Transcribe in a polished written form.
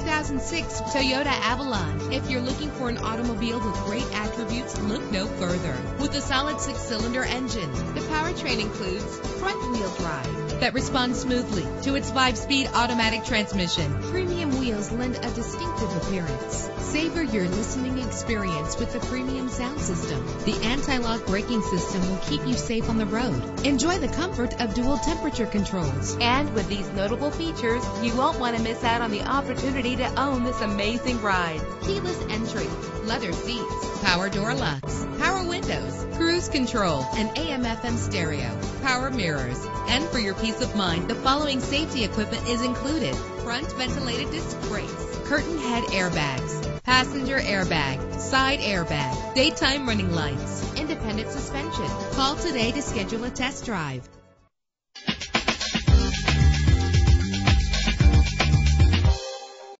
2006 Toyota Avalon. If you're looking for an automobile with great attributes, look no further. With a solid 6-cylinder engine, the powertrain includes front-wheel drive that responds smoothly to its 5-speed automatic transmission. Premium wheels lend a distinctive appearance. Savor your listening experience with the premium sound system. The anti-lock braking system will keep you safe on the road. Enjoy the comfort of dual temperature controls. And with these notable features, you won't want to miss out on the opportunity to own this amazing ride. Keyless entry, leather seats, power door locks, power windows, cruise control, and AM/FM stereo, power mirrors. And for your peace of mind, the following safety equipment is included: front ventilated disc brakes, curtain head airbags, passenger airbag, side airbag, daytime running lights, independent suspension. Call today to schedule a test drive.